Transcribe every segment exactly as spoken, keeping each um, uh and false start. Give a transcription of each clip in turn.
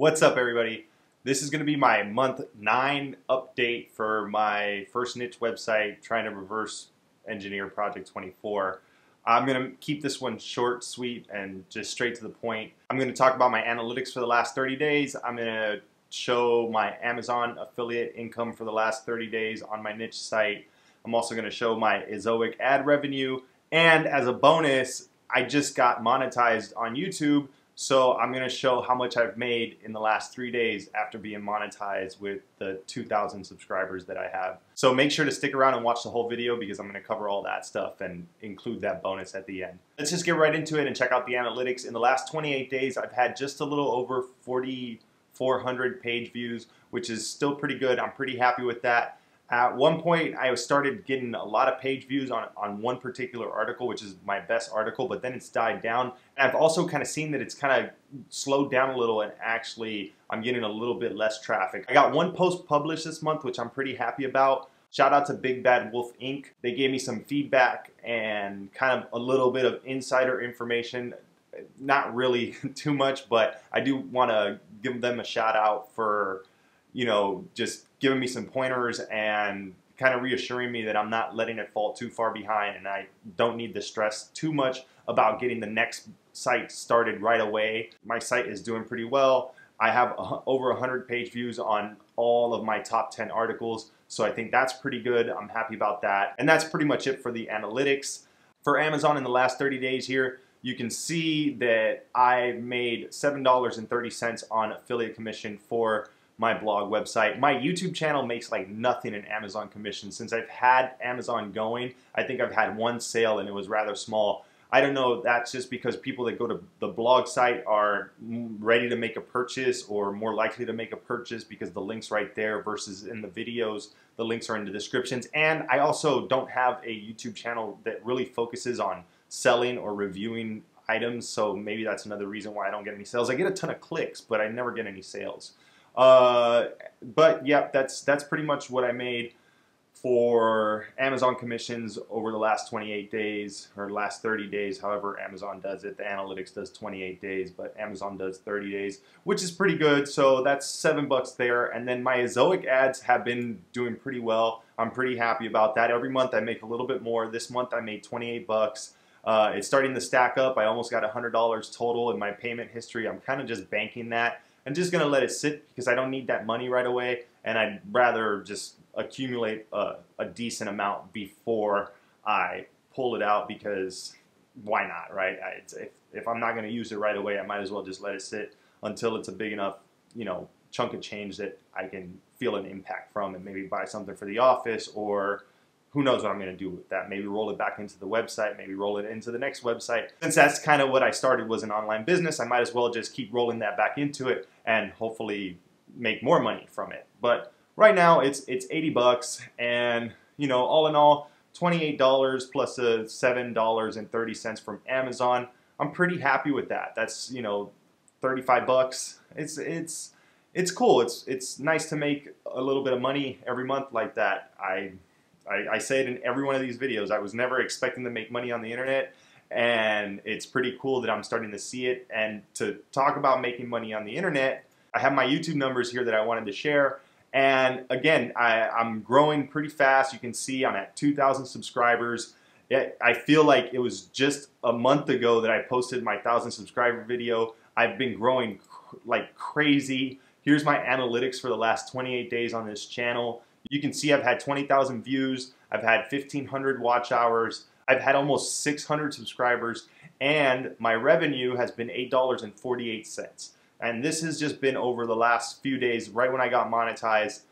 What's up, everybody? This is going to be my month nine update for my first niche website, trying to reverse engineer Project twenty-four. I'm going to keep this one short, sweet, and just straight to the point. I'm going to talk about my analytics for the last thirty days. I'm going to show my Amazon affiliate income for the last thirty days on my niche site. I'm also going to show my Ezoic ad revenue. And as a bonus, I just got monetized on YouTube. So I'm going to show how much I've made in the last three days after being monetized with the two thousand subscribers that I have. So make sure to stick around and watch the whole video because I'm going to cover all that stuff and include that bonus at the end. Let's just get right into it and check out the analytics. In the last twenty-eight days, I've had just a little over forty-four hundred page views, which is still pretty good. I'm pretty happy with that. At one point, I started getting a lot of page views on, on one particular article, which is my best article, but then it's died down. And I've also kind of seen that it's kind of slowed down a little, and actually I'm getting a little bit less traffic. I got one post published this month, which I'm pretty happy about. Shout out to Big Bad Wolf Incorporated. They gave me some feedback and kind of a little bit of insider information. Not really too much, but I do want to give them a shout out for, you know, just giving me some pointers and kind of reassuring me that I'm not letting it fall too far behind, and I don't need to stress too much about getting the next site started right away. My site is doing pretty well. I have over one hundred page views on all of my top ten articles, so I think that's pretty good. I'm happy about that. And that's pretty much it for the analytics. For Amazon in the last thirty days here, you can see that I made seven dollars and thirty cents on affiliate commission for my blog website. My YouTube channel makes like nothing in Amazon commission. Since I've had Amazon going, I think I've had one sale and it was rather small. I don't know, that's just because people that go to the blog site are ready to make a purchase or more likely to make a purchase because the link's right there versus in the videos, the links are in the descriptions. And I also don't have a YouTube channel that really focuses on selling or reviewing items, so maybe that's another reason why I don't get any sales. I get a ton of clicks, but I never get any sales. Uh, but yeah, that's that's pretty much what I made for Amazon commissions over the last twenty-eight days or last thirty days. However, Amazon does it. The analytics does twenty-eight days, but Amazon does thirty days, which is pretty good. So that's seven bucks there. And then my Ezoic ads have been doing pretty well. I'm pretty happy about that. Every month I make a little bit more. This month I made twenty-eight bucks. Uh, it's starting to stack up. I almost got one hundred dollars total in my payment history. I'm kind of just banking that. I'm just going to let it sit because I don't need that money right away, and I'd rather just accumulate a, a decent amount before I pull it out because why not, right? I, it's, if, if I'm not going to use it right away, I might as well just let it sit until it's a big enough, you know, chunk of change that I can feel an impact from and maybe buy something for the office, or who knows what I'm going to do with that. Maybe roll it back into the website, maybe roll it into the next website. Since that's kind of what I started was an online business, I might as well just keep rolling that back into it and hopefully make more money from it. But right now it's it's eighty bucks, and you know, all in all, twenty-eight dollars plus a seven dollars and thirty cents from Amazon. I'm pretty happy with that. That's, you know, thirty-five bucks. It's it's it's cool. It's it's nice to make a little bit of money every month like that. I I, I say it in every one of these videos. I was never expecting to make money on the internet, and it's pretty cool that I'm starting to see it. And to talk about making money on the internet, I have my YouTube numbers here that I wanted to share. And again, I, I'm growing pretty fast. You can see I'm at two thousand subscribers. It, I feel like it was just a month ago that I posted my one thousand subscriber video. I've been growing cr- like crazy. Here's my analytics for the last twenty-eight days on this channel. You can see I've had twenty thousand views, I've had fifteen hundred watch hours, I've had almost six hundred subscribers, and my revenue has been eight dollars and forty-eight cents. And this has just been over the last few days, right when I got monetized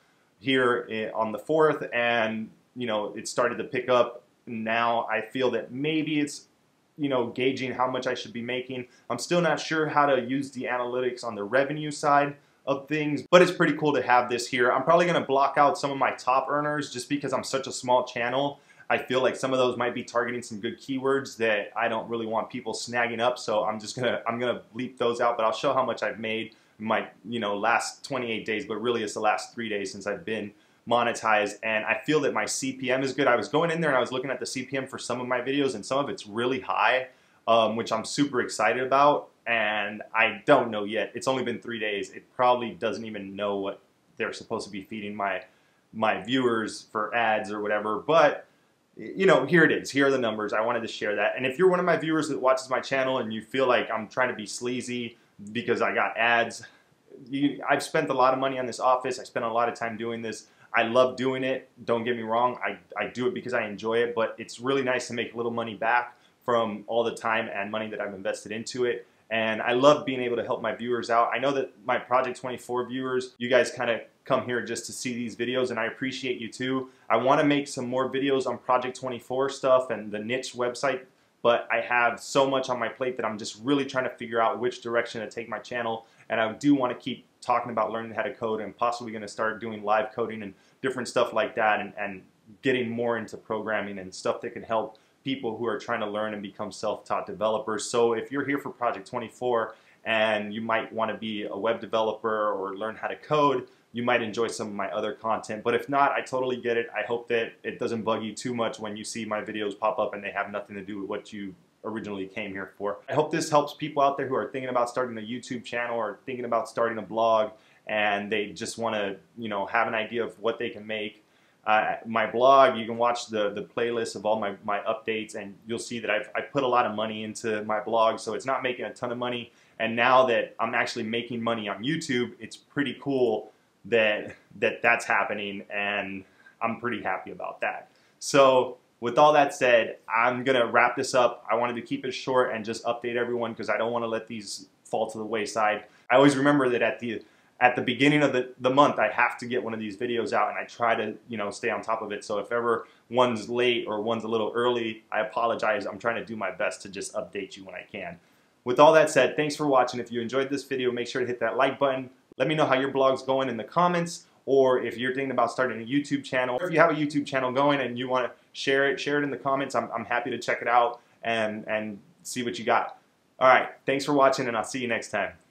here on the fourth, and you know, it started to pick up. Now I feel that maybe it's, you know, gauging how much I should be making. I'm still not sure how to use the analytics on the revenue side of things, but it's pretty cool to have this here. I'm probably gonna block out some of my top earners just because I'm such a small channel. I feel like some of those might be targeting some good keywords that I don't really want people snagging up, so I'm just gonna I'm gonna bleep those out. But I'll show how much I've made in my, you know, last twenty-eight days, but really it's the last three days since I've been monetized, and I feel that my C P M is good. I was going in there and I was looking at the C P M for some of my videos, and some of it's really high, um, which I'm super excited about. and I don't know yet. It's only been three days. It probably doesn't even know what they're supposed to be feeding my my viewers for ads or whatever, but you know, here it is. Here are the numbers. I wanted to share that. And if you're one of my viewers that watches my channel and you feel like I'm trying to be sleazy because I got ads, you, I've spent a lot of money on this office. I spent a lot of time doing this. I love doing it. Don't get me wrong. I, I do it because I enjoy it, but it's really nice to make a little money back from all the time and money that I've invested into it. And I love being able to help my viewers out. I know that my Project twenty-four viewers, you guys kind of come here just to see these videos, and I appreciate you too. I want to make some more videos on Project twenty-four stuff and the niche website, but I have so much on my plate that I'm just really trying to figure out which direction to take my channel. And I do want to keep talking about learning how to code, and possibly going to start doing live coding and different stuff like that, and, and getting more into programming and stuff that can help people who are trying to learn and become self-taught developers. So if you're here for Project twenty-four and you might want to be a web developer or learn how to code, you might enjoy some of my other content. But if not, I totally get it. I hope that it doesn't bug you too much when you see my videos pop up and they have nothing to do with what you originally came here for. I hope this helps people out there who are thinking about starting a YouTube channel or thinking about starting a blog, and they just want to, you know, have an idea of what they can make. Uh, my blog, you can watch the, the playlist of all my, my updates, and you'll see that I've, I've put a lot of money into my blog, so it's not making a ton of money. And now that I'm actually making money on YouTube, it's pretty cool that, that that's happening, and I'm pretty happy about that. So with all that said, I'm going to wrap this up. I wanted to keep it short and just update everyone because I don't want to let these fall to the wayside. I always remember that at the At the beginning of the, the month, I have to get one of these videos out, and I try to, you know, stay on top of it. So if ever one's late or one's a little early, I apologize. I'm trying to do my best to just update you when I can. With all that said, thanks for watching. If you enjoyed this video, make sure to hit that like button. Let me know how your blog's going in the comments, or if you're thinking about starting a YouTube channel, or if you have a YouTube channel going and you want to share it, share it in the comments. I'm, I'm happy to check it out and, and see what you got. All right, thanks for watching, and I'll see you next time.